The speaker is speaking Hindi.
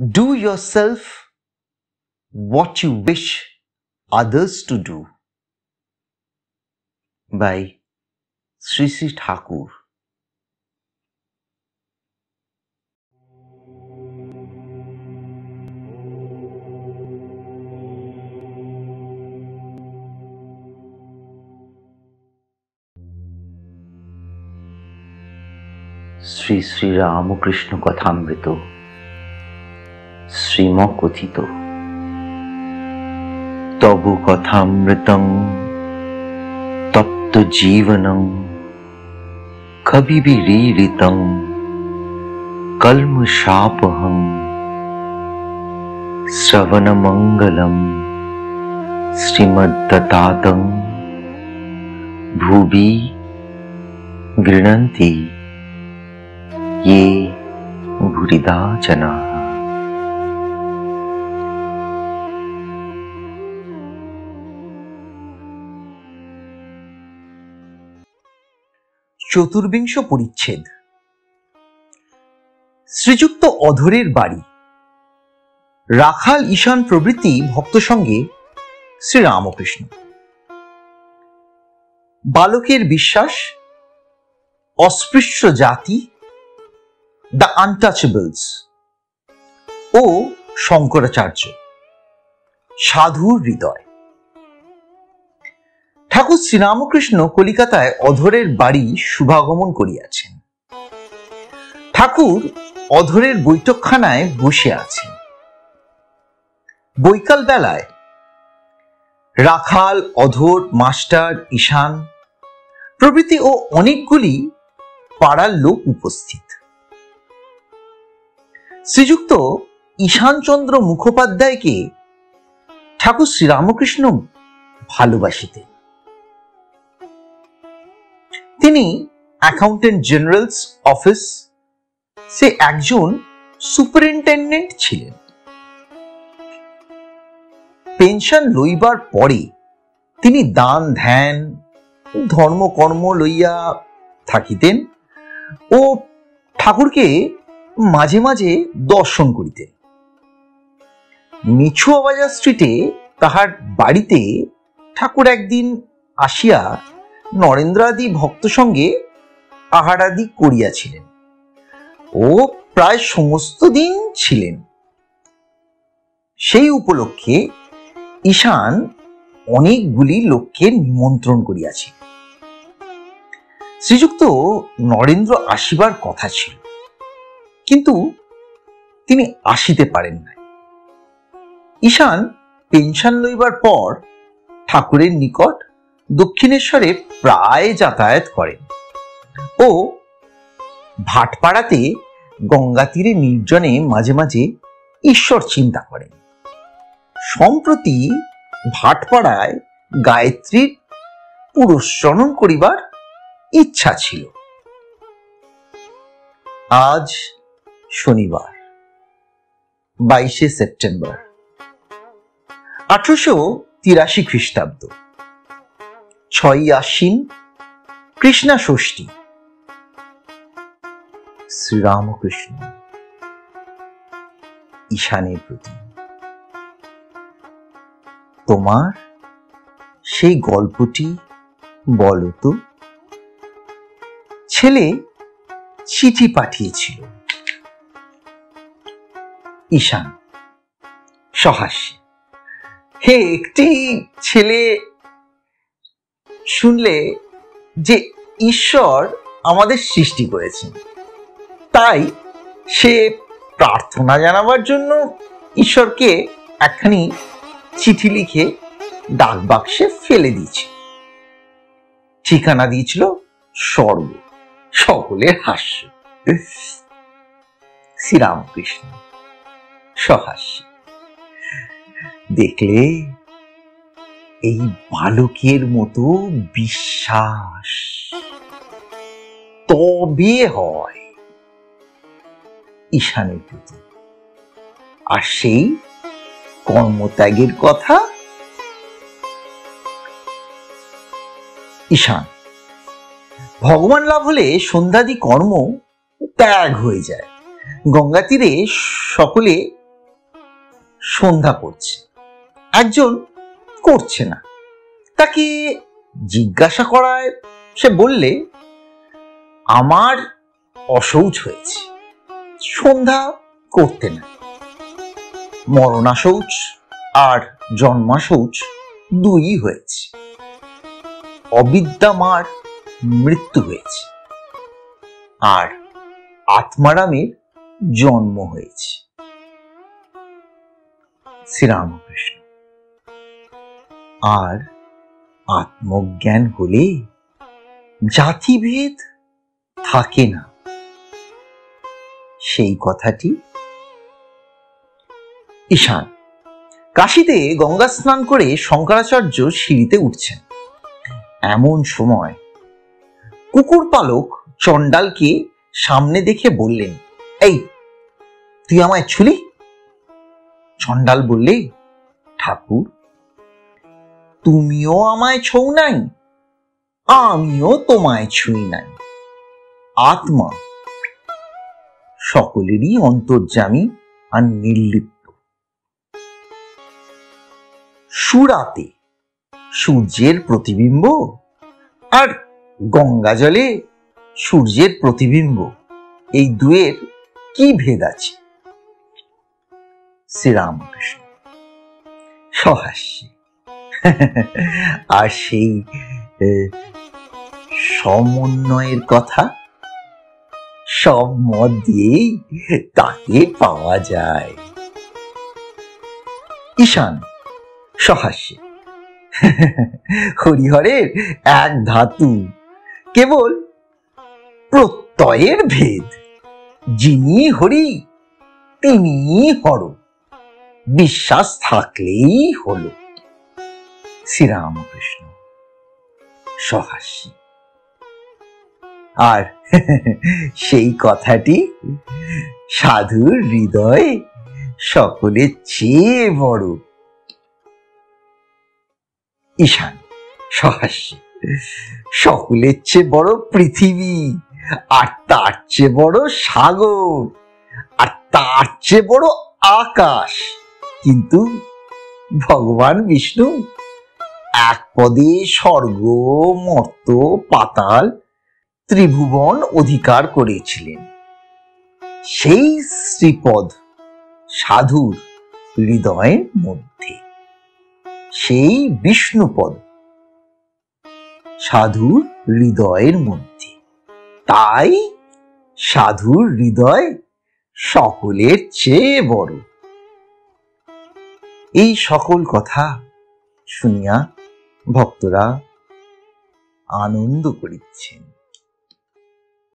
Do yourself what you wish others to do by Sri Sri Thakur. Sri Sri Ramakrishna Kathamrita श्रीमक कथित तब कथामृतं तप्त जीवनं कविविरीडितं कल्मषापहं श्रवणमंगलं श्रीमद्दतातं भुवि गृह्णन्ति ये भूरिदा जनाः। चतुर्विंश परिच्छेद श्रीजुक्त अधरेर बाड़ी राखाल ईशान प्रभृति भक्त संगे श्री रामकृष्ण बालकेर विश्वास अस्पृश्य जाति द अनटाचेबल्स ओ शंकराचार्य साधुर हृदय ठाकुर श्रीरामकृष्ण कलिकाताय अधरेर बाड़ी शुभागमन करियाछेन। ठाकुर अधरेर बैठकखानाय बसे आछेन। बैकाल बेलाय राखाल अधर मास्टर ईशान प्रभृति ओ अनेकगुली पाड़ार लोक उपस्थित। श्रीजुक्त ईशान चंद्र मुखोपाध्याय के ठाकुर श्रीरामकृष्ण भालोबासितेन। अकाउंटेंट जनरल्स ऑफिस से एकजन सुपरिनटेंडेंट छिलेन। पेंशन लइबार परे तिनी दान ध्यान धर्म कर्म लइया थाकितेन ओ ठाकुरके माझे माझे दर्शन करितेन। मिछुआ बाजार स्ट्रीटे ताहार बाड़ीते ठाकुर एकदिन आसिया नरेंद्रादि भक्त संगे आहारादि करियाछिलेन ओ प्राय समस्त दिन छिलेन। सेई उपलक्षे ईशान अनेकगुली लोकके निमंत्रण करियाछिलेन। श्रीजुक्त नरेंद्र आसिबार कथा छिल किन्तु तिनि आसिते पारेन ना। ईशान पेंशन लइबार पर ठाकुरेर निकट दक्षिणेश्वरे प्राय यातायात करें ओ भाटपाड़ाते गंगा तीरे निर्जने माझे माझे ईश्वर चिंता करें। सम्प्रति भाटपाड़ाय गायत्री पुरस्सरण करिबार इच्छा छिल। आज शनिवार 22 सेप्टेम्बर 1883 ख्रीष्टाब्द 6 आश्विन कृष्णा षष्ठी। श्रीरामकृष्ण ईशानेर प्रति तोमार सेई गल्पटी बोलो तो। छेले चिठी पाठियेछिल। ईशान सहास्य हे एकटी छेले सुनले जे ईश्वर आमादेर सृष्टि करेछेन ताई से प्रार्थना जानाबार जोन्नो ईश्वरके एकखानी चिठी लिखे डाक बाक्से फेले दिएछे। ठिकाना दिएछिल स्वर्ग। सकलेर हास्य। श्रीरामकृष्ण सहास्य देखले এই বালকের মতো বিশ্বাস তবে হয় ঈশানের প্রতি। আর সেই কর্মত্যাগের কথা ঈশান ভগবান লাভ হলে সন্ধ্যাদি কর্ম ত্যাগ হয়ে যায়। গঙ্গা তীরে সকলে সন্ধ্যা করছে, একজন করছে না। তাকে জিজ্ঞাসা করায় সে বললে, আমার অসৌচ হয়েছে, সন্ধ্যা করতে না। মরণাশৌচ আর জন্মাশৌচ দুই হয়েছে, অবিদ্যামার মৃত্যু হয়েছে আর আত্মারামের জন্ম হয়েছে। শ্রীরামকৃষ্ণ। আর আত্মজ্ঞান হলে জাতিভেদ থাকে না, সেই কথাটি ঈশান। কাশীতে গঙ্গা স্নান করে শঙ্করাচার্য সিঁড়িতে উঠছেন। এমন সময় কুকুর পালক চণ্ডালকে সামনে দেখে বললেন, এই তুই আমায় ছুলি? চণ্ডাল বললে, ঠাকুর তুমিও আমায় ছৌ নাই, আমিও তোমায় ছুঁই নাই। আত্মা সকলেরই অন্তর্যামী আর নির্লিপ্ত। সুরাতে সূর্যের প্রতিবিম্ব আর গঙ্গা জলে সূর্যের প্রতিবিম্ব, এই দুয়ের কি ভেদ আছে? শ্রীরামকৃষ্ণ সহাস্যে। আর সেই সমন্বয়ের কথা সব মত দিয়েই তাকে পাওয়া যায়। ঈশান সহাস্যে, হরিহরের এক ধাতু, কেবল প্রত্যয়ের ভেদ। যিনি হরি তিনি হর, বিশ্বাস থাকলেই হল। শ্রীরামকৃষ্ণ সহাস্যে। আর সেই কথাটি সাধুর হৃদয়ে সকলের চেয়ে বড়। ঈশান সহাস্যে, সকলের চেয়ে বড় পৃথিবী, আর তার চেয়ে বড় সাগর, আর তার চেয়ে বড় আকাশ, কিন্তু ভগবান বিষ্ণু এক পদে স্বর্গ মর্ত পাতাল ত্রিভুবন অধিকার করেছিলেন। সেই শ্রীপদ সাধুর হৃদয়ের মধ্যে, সেই বিষ্ণুপদ সাধুর হৃদয়ের মধ্যে। তাই সাধুর হৃদয় সকলের চেয়ে বড়। এই সকল কথা শুনিয়া ভক্তরা আনন্দ করিতেছেন।